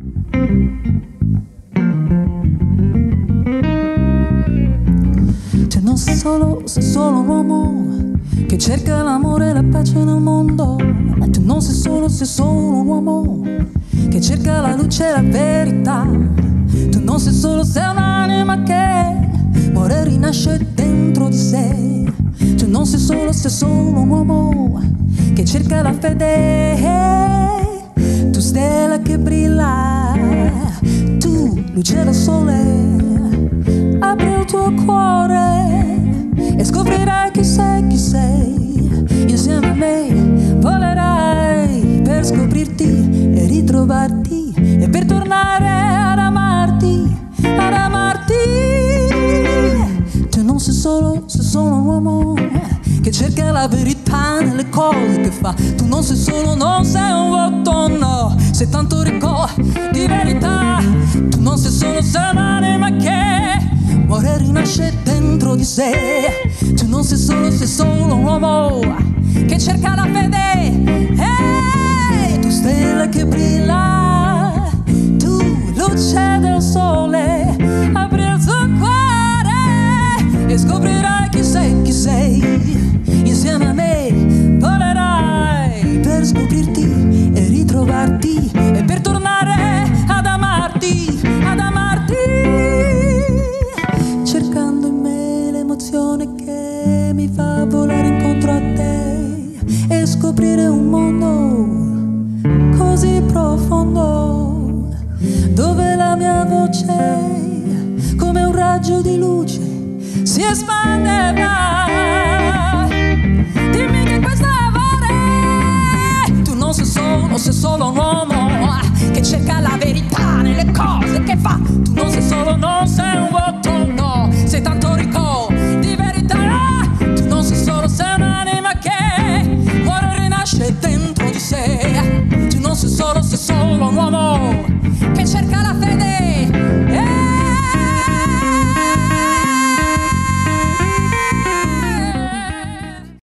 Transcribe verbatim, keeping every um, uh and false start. Tu non sei solo, sei solo un uomo che cerca l'amore e la pace nel mondo. Ma tu non sei solo, sei solo un uomo che cerca la luce e la verità. Tu non sei solo, sei un'anima che muore e rinasce dentro di sé. Tu non sei solo, sei solo un uomo che cerca la fede. Tu stella che brilla, tu luce del sole, apri il tuo cuore e scoprirai chi sei, chi sei. Insieme a me volerai per scoprirti e ritrovarti e per tornare ad amarti, ad amarti. Tu non sei solo, sei solo un uomo che cerca la verità nelle cose che fa. Tu non sei solo, non sei un vuoto, no, sei tanto ricco di verità. Tu non sei solo, sei un'anima che muore e rinasce dentro di sé. Tu non sei solo, sei solo un uomo che cerca la fede. Hey, tu stella che brilla, tu luce del sole, apri il tuo cuore e scoprirai chi sei, chi sei. Insieme a me volerai per scoprirti e ritrovarti e per tornare ad amarti, ad amarti. Cercando in me l'emozione che mi fa volare incontro a te e scoprire un mondo così profondo, dove la mia voce come un raggio di luce si espanderà. Tu non sei solo un uomo che cerca la verità nelle cose che fa. Tu non sei solo, non sei un uomo.